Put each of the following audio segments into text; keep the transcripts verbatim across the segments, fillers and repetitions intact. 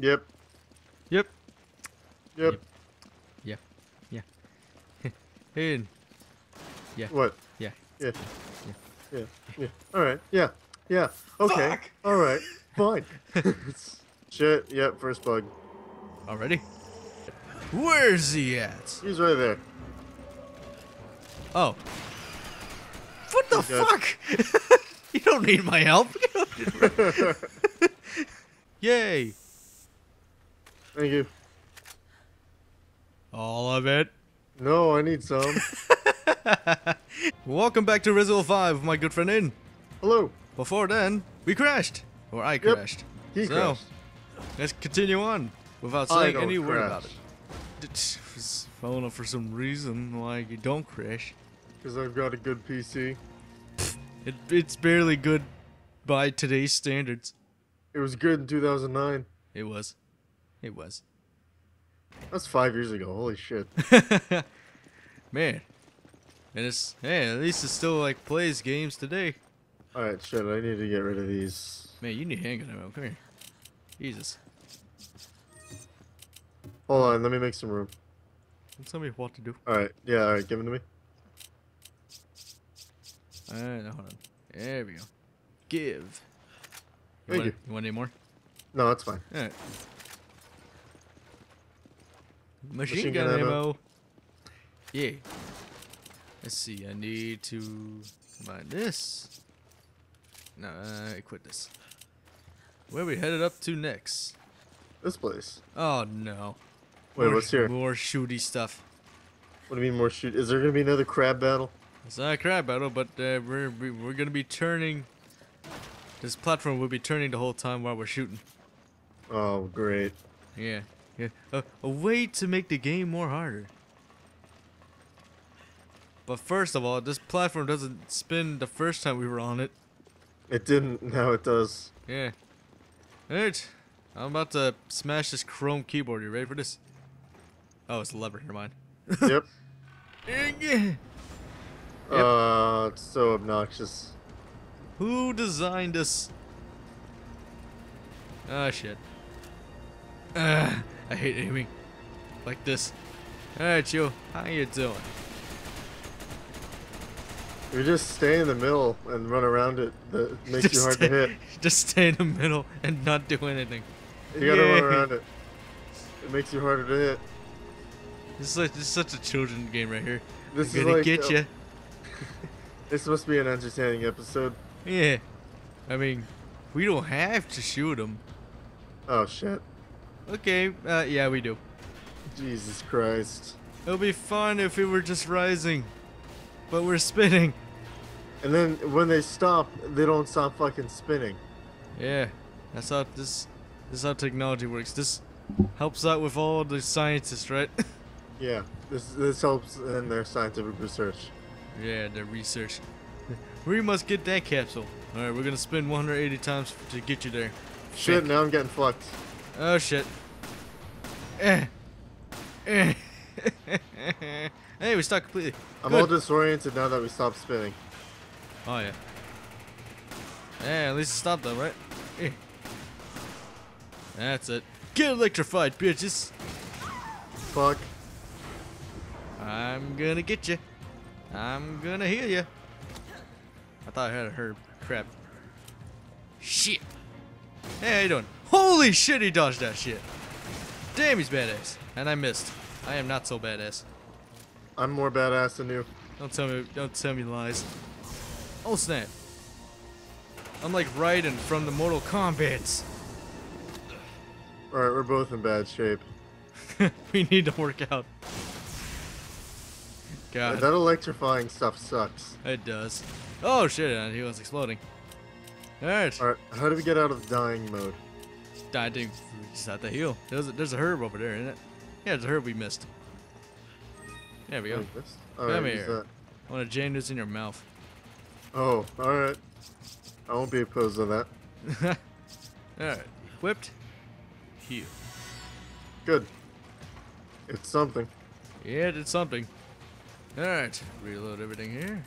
Yep. Yep. Yep. Yep. Yeah. Yeah. Yeah. Hey. Yeah. What? Yeah. Yeah. Yeah. Yeah. Yeah. Yeah. All right. Yeah. Yeah. Okay. Fuck. All right. Fine. Shit. Yep. First bug. Already? Where's he at? He's right there. Oh. What the okay. fuck? You don't need my help. Yay. Thank you. All of it? No, I need some. Welcome back to Resident Evil five, my good friend In. Hello. Before then, we crashed. Or I crashed. Yep, he so, crashed. Let's continue on without saying any crash. word about it. I don't know for some reason why you don't crash. Because I've got a good P C. It, it's barely good by today's standards. It was good in two thousand nine. It was. It was. That's five years ago. Holy shit. Man. And it's, hey, at least it still like plays games today. Alright, shit, I need to get rid of these. Man, you need handgun ammo. Come here. Jesus. Hold on, let me make some room. Can somebody what to do? Alright, yeah, alright, give them to me. Alright, hold on. There we go. Give. You Thank want, you. You want any more? No, that's fine. Alright. Machine, Machine gun, gun ammo. ammo. Yeah. Let's see, I need to buy this. No, I quit this. Where are we headed up to next? This place. Oh no. Wait, more, what's here? More shooty stuff. What do you mean more shoot? Is there going to be another crab battle? It's not a crab battle, but uh, we're, we're going to be turning. This platform will be turning the whole time while we're shooting. Oh, great. Yeah. Yeah. A, a way to make the game more harder. But first of all, this platform doesn't spin the first time we were on it. It didn't. Now it does. Yeah. Alright. I'm about to smash this chrome keyboard. You ready for this? Oh, it's a lever. Never mind. Yep. Yep. Uh, it's so obnoxious. Who designed this? Ah, shit. Uh, I hate aiming like this. Alright, yo, how you doing? You just stay in the middle and run around it. That makes just you hard stay, to hit. Just stay in the middle and not do anything. You gotta Yay. run around it. It makes you harder to hit. This is like this is such a children's game right here. This I'm is gonna like, get uh, you. This must be an entertaining episode. Yeah, I mean, we don't have to shoot them. Oh shit. Okay, uh, yeah, we do. Jesus Christ. It'll be fun if we were just rising. But we're spinning. And then when they stop, they don't stop fucking spinning. Yeah. That's how this, this is how technology works. This helps out with all the scientists, right? Yeah. This, this helps in their scientific research. Yeah, their research. We must get that capsule. Alright, we're gonna spin one hundred eighty times to get you there. Shit, Check. now I'm getting fucked. Oh shit. Eh. Eh. Hey, we stopped completely. I'm Good. all disoriented now that we stopped spinning. Oh yeah. Hey, at least it stopped though, right? Hey. That's it. Get electrified, bitches. Fuck. I'm gonna get you. I'm gonna heal you. I thought I had a herb. Crap. Shit. Hey, how you doing? Holy shit, he dodged that shit. Damn, he's badass. And I missed. I am not so badass. I'm more badass than you. Don't tell me, don't tell me lies. Oh snap! I'm like Raiden from the Mortal Kombat. All right, we're both in bad shape. We need to work out. God, yeah, that electrifying stuff sucks. It does. Oh shit! He was exploding. All right. All right. How do we get out of dying mode? I think we just have to heal. There's a, there's a herb over there, isn't it? Yeah, there's a herb we missed. There we go. All Come right, here. I want to jam this in your mouth. Oh, alright. I won't be opposed to that. Alright. Equipped. Heal. Good. It's something. Yeah, it's something. Alright. Reload everything here.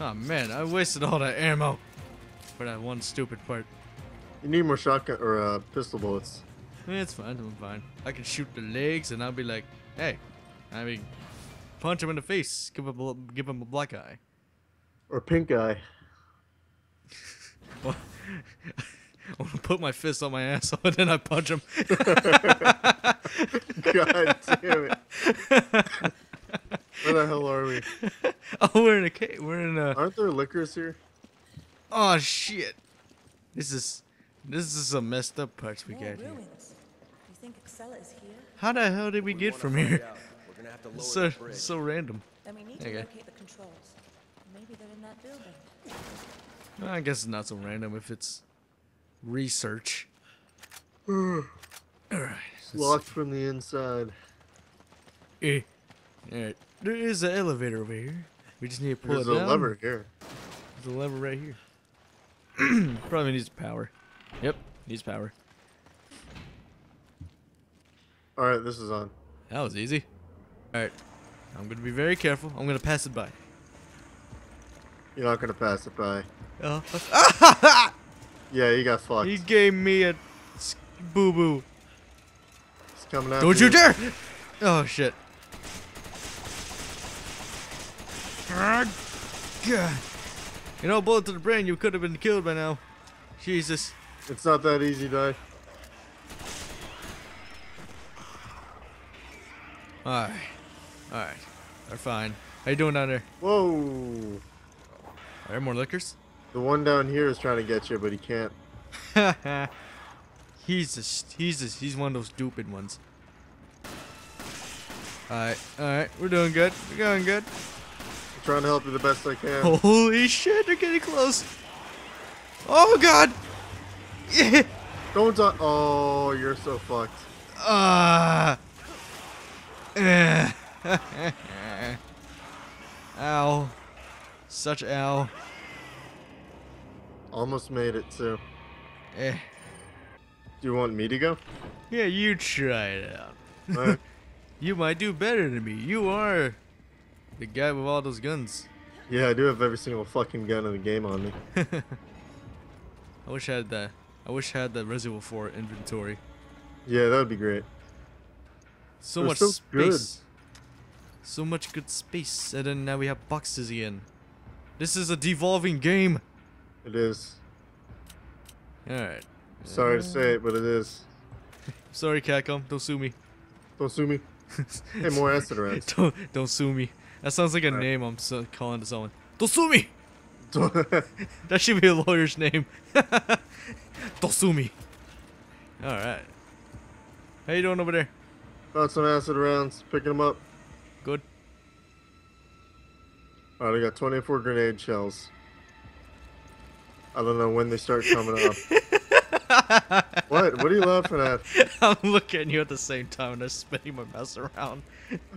Oh man, I wasted all that ammo for that one stupid part. You need more shotgun or uh, pistol bullets. It's fine, I'm fine. I can shoot the legs and I'll be like, hey. I mean, punch him in the face. Give him a, give him a black eye. Or pink eye. Well, I want to put my fist on my asshole and then I punch him. God damn it. Where the hell are we? Oh, we're in a cave. We're in a... Aren't there liquors here? Oh, shit. This is... This is some messed up parts we got here. You think Excella is here? How the hell did we, we get from here? We're gonna have to lower so, the bridge. So random. Then we need to okay. locate the controls. Maybe they're in that building. Well, I guess it's not so random if it's research. All right. Locked see. From the inside. Eh. All right. There is an elevator over here. We just need to pull There's it down. There's a lever here. There's a lever right here. Probably needs power. Yep, needs power. Alright, this is on. That was easy. Alright, I'm gonna be very careful. I'm gonna pass it by. You're not gonna pass it by. Uh, yeah, you got fucked. He gave me a boo boo. It's coming out. Don't you dare! Oh shit. God. You know, bullet to the brain, you could have been killed by now. Jesus. It's not that easy, die. Alright. Alright. We're fine. How you doing down there? Whoa. Are there more liquors? The one down here is trying to get you, but he can't. he's a, he's a, he's one of those stupid ones. Alright. Alright. We're doing good. We're going good. I'm trying to help you the best I can. Holy shit. They're getting close. Oh god! Don't die. Oh, you're so fucked. Ah. Uh, ow. Such ow. Almost made it too. Eh. Do you want me to go? Yeah, you try it out. Right. You might do better than me. You are the guy with all those guns. Yeah, I do have every single fucking gun in the game on me. I wish I had that. I wish I had the Resident Evil four inventory. Yeah, that would be great. So They're much so space. Good. So much good space, and then now we have boxes again. This is a devolving game. It is. All right. Sorry uh... to say it, but it is. Sorry, Capcom. Don't sue me. Don't sue me. Hey, more acid rats. Don't don't sue me. That sounds like a All name right. I'm so calling to someone. Don't sue me. That should be a lawyer's name. Don't sue me. Alright. How you doing over there? Got some acid rounds. Picking them up. Good. Alright, I got twenty-four grenade shells. I don't know when they start coming up. What? What are you laughing at? I'm looking at you at the same time and I'm spinning my mouse around.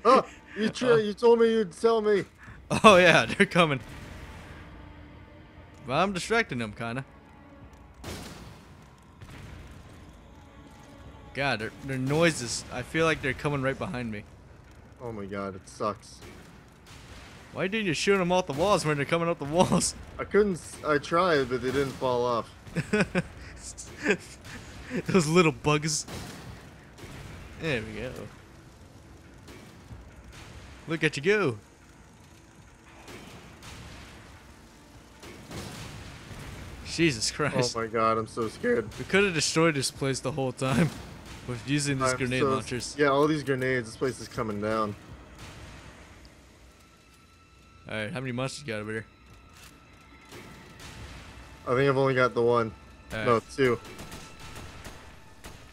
Oh! You, uh, you told me you'd tell me. Oh yeah, they're coming. Well, I'm distracting them, kinda. God, their, their noises. I feel like they're coming right behind me. Oh my god, it sucks. Why didn't you shoot them off the walls when they're coming up the walls? I couldn't. I tried, but they didn't fall off. Those little bugs. There we go. Look at you go. Jesus Christ. Oh my god, I'm so scared. We could have destroyed this place the whole time with using these I'm grenade so launchers. Yeah, all these grenades, this place is coming down. Alright, how many monsters you got over here? I think I've only got the one. Right. No, two.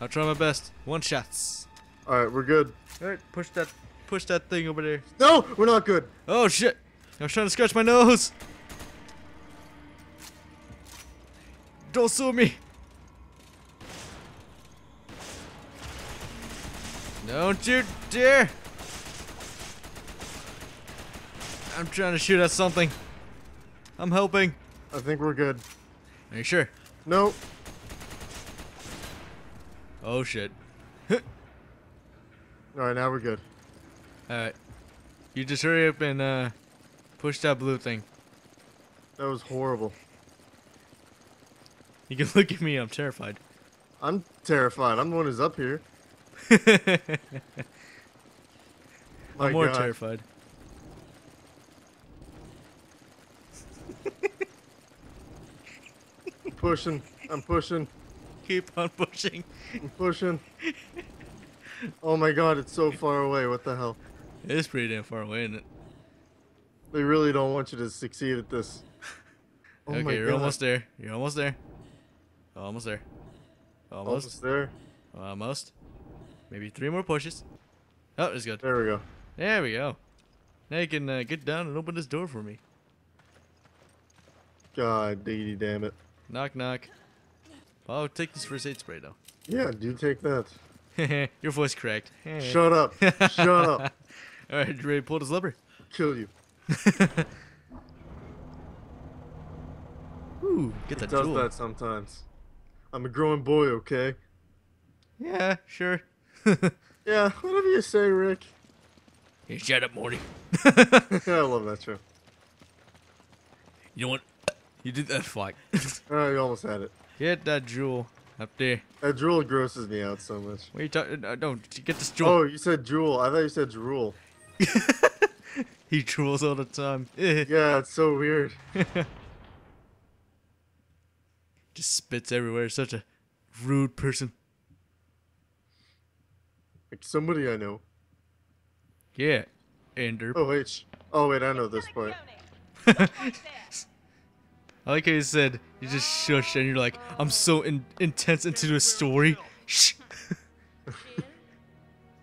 I'll try my best. One shots. Alright, we're good. Alright, push that push that thing over there. No, we're not good. Oh shit. I was trying to scratch my nose. Don't sue me! Don't you dare! I'm trying to shoot at something. I'm helping. I think we're good. Are you sure? No. Oh shit. Alright, now we're good. Alright. You just hurry up and uh, push that blue thing. That was horrible. You can look at me, I'm terrified. I'm terrified. I'm the one who's up here. I'm more God. terrified. I'm pushing. I'm pushing. Keep on pushing. I'm pushing. Oh my God, it's so far away. What the hell? It is pretty damn far away, isn't it? They really don't want you to succeed at this. Oh okay, my you're God. almost there. You're almost there. Almost there. Almost, almost there. Almost. Maybe three more pushes. Oh, it's good. There we go. There we go. Now you can uh, get down and open this door for me. God diggity damn it. Knock, knock. I'll take this first aid spray, though. Yeah, do take that. Your voice cracked. Shut up. Shut up. All right, you ready to pull this lever? Kill you. Ooh, get that tool. It does that sometimes. I'm a growing boy, okay? Yeah, sure. Yeah, whatever you say, Rick. Hey, shut up, Morty. I love that show. You know what? You did that flag. Oh, you almost had it. Get that jewel up there. That jewel grosses me out so much. What are you talking? Uh, no, get this jewel. Oh, you said jewel. I thought you said drool. He drools all the time. Yeah, it's so weird. Just spits everywhere. Such a rude person. Like somebody I know. Yeah, Ender. Oh wait, oh wait, I know this part. I like how you said you just shush and you're like, I'm so in intense into the story. Shh.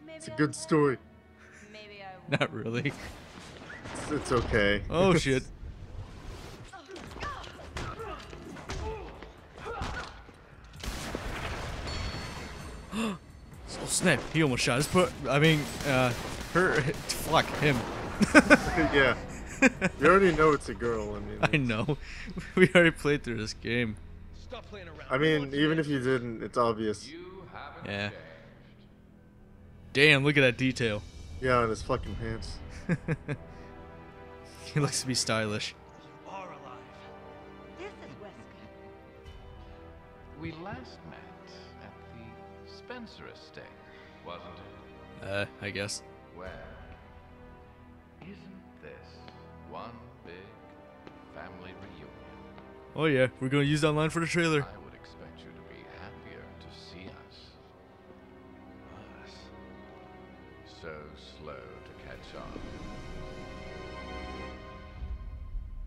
It's a good story. Maybe I won't. Not really. It's, it's okay. Oh shit. Oh snap, he almost shot his put I mean uh her fuck him. Yeah. You already know it's a girl, I mean I know. We already played through this game. Stop playing around. I mean, even if you didn't, it's obvious. You haven't yeah. Changed. Damn, look at that detail. Yeah, on his fucking pants. He likes to be stylish. You are alive. This is Wesker. We last met. Spencer estate, wasn't it? Uh, I guess. Well, isn't this one big family reunion? Oh yeah, we're going to use that line for the trailer. I would expect you to be happier to see us. Us. So slow to catch on.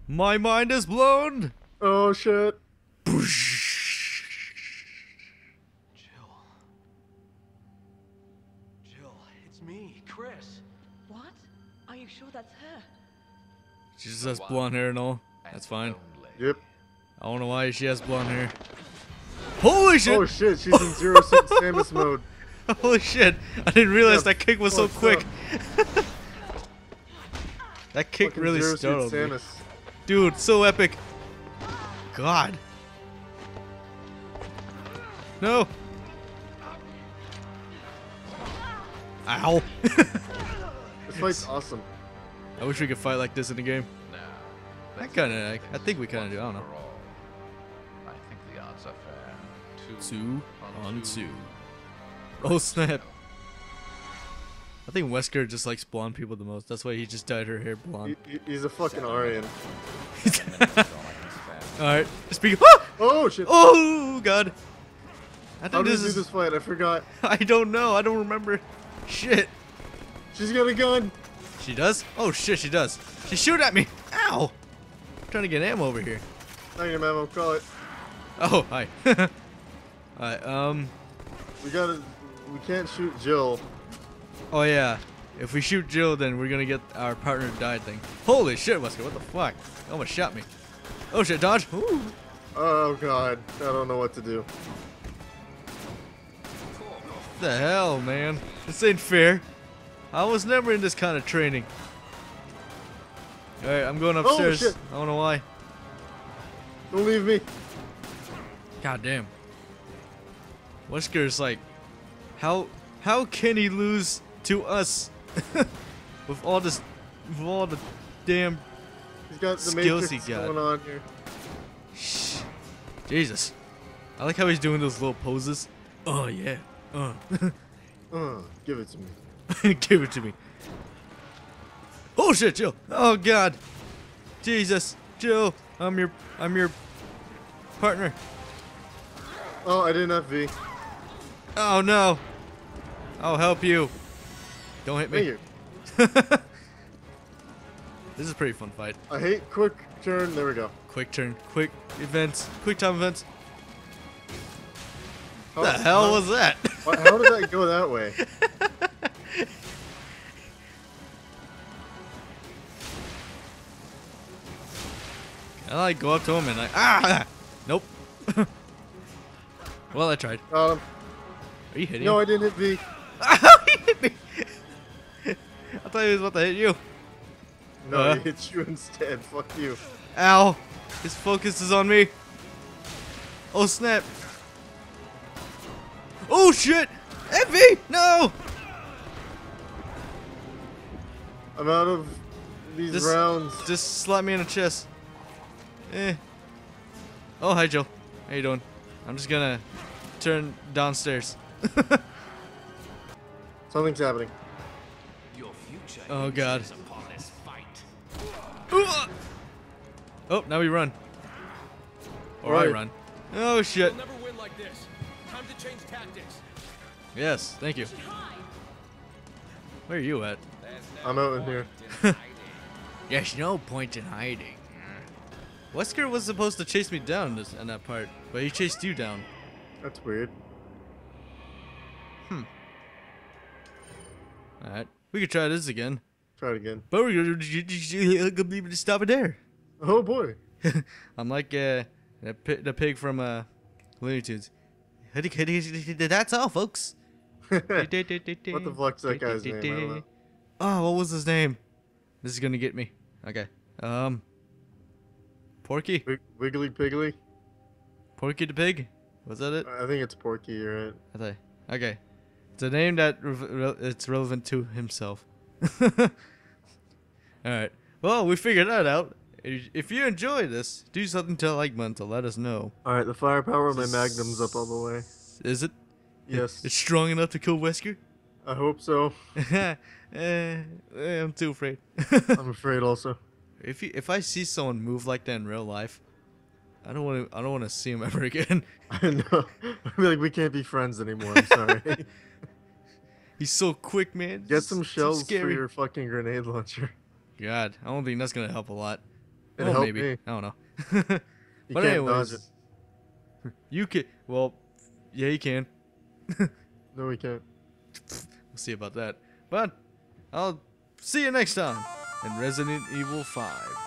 My mind is blown! Oh shit. She just has blonde hair and all. That's fine. Yep. I don't know why she has blonde hair. Holy shit! Oh shit, she's in zero six Samus mode. Holy shit! I didn't realize yeah. that kick was oh, so quick. That kick fucking really startled me. Dude, so epic. God. No. Ow. This fight's awesome. I wish we could fight like this in the game. No, that kind of, I, I think we kind of do. I don't know. I think the odds are fair. Two, two on two. two. Oh snap! I think Wesker just likes blonde people the most. That's why he just dyed her hair blonde. He, he's a fucking Aryan. All right, speak. Ah! Oh shit! Oh god! I How did this, is... this fight? I forgot. I don't know. I don't remember. Shit! She's got a gun. She does? Oh shit, she does. She shoot at me. Ow! I'm trying to get ammo over here. I need ammo. Call it. Oh hi. Alright. Um. We gotta. We can't shoot Jill. Oh yeah. If we shoot Jill, then we're gonna get our partner died thing. Holy shit, Wesker! What the fuck? It almost shot me. Oh shit, dodge. Ooh. Oh god. I don't know what to do. What the hell, man? This ain't fair. I was never in this kind of training. Alright, I'm going upstairs. Oh, shit. I don't know why. Don't leave me. God damn. Wesker's like, how how can he lose to us with all this, with all the damn He's got the skills he got going on here. Shh. Jesus. I like how he's doing those little poses. Oh yeah. Uh. uh, give it to me. Give it to me. Oh shit, Jill. Oh God. Jesus, Jill. I'm your, I'm your partner. Oh, I didn't have V. Oh no. I'll help you. Don't hit me. Thank you. This is a pretty fun fight. I hate quick turn. There we go. Quick turn. Quick events. Quick time events. What the hell how, was that? How did that go that way? I like go up to him and like ah, nope. Well, I tried. Um, Are you hitting? No, him? I didn't hit V. He hit me. I thought he was about to hit you. No, uh, he hit you instead. Fuck you. Ow! His focus is on me. Oh snap! Oh shit! Envy! No! I'm out of these just, rounds. Just slap me in the chest. Eh. Oh hi Joe. How you doing? I'm just gonna turn downstairs. Something's happening. Your future. Oh God. Oh, now we run. Or right. I run. Oh shit. We'll never win like this. Time to change tactics. Yes, thank you. Where are you at? I'm out in here. There's no point in hiding. Wesker was supposed to chase me down this, in that part, but he chased you down. That's weird. Hmm. Alright, we could try this again. Try it again. But we're gonna stop it there. Oh boy. I'm like uh, the, pig, the pig from uh, Looney Tunes. That's all, folks. What the fuck's that guy's name? I don't know. Oh, what was his name? This is gonna get me. Okay. Um. Porky. W Wiggly Piggly. Porky the pig. Was that it? I think it's Porky. You're right. I thought, okay. It's a name that re it's relevant to himself. All right. Well, we figured that out. If you enjoy this, do something to like button to let us know. Alright, the firepower of my magnum's up all the way. Is it? Yes. It's strong enough to kill Wesker? I hope so. uh, I'm too afraid. I'm afraid also. If you, if I see someone move like that in real life, I don't want to I don't want to see him ever again. I know. I feel like we can't be friends anymore. I'm sorry. He's so quick, man. Get some shells for your fucking grenade launcher. God, I don't think that's going to help a lot. It well, maybe. Me. I don't know. You but can't anyways, dodge it. You can. Well, yeah, you can. No, we can't. We'll see about that. But I'll see you next time in Resident Evil five.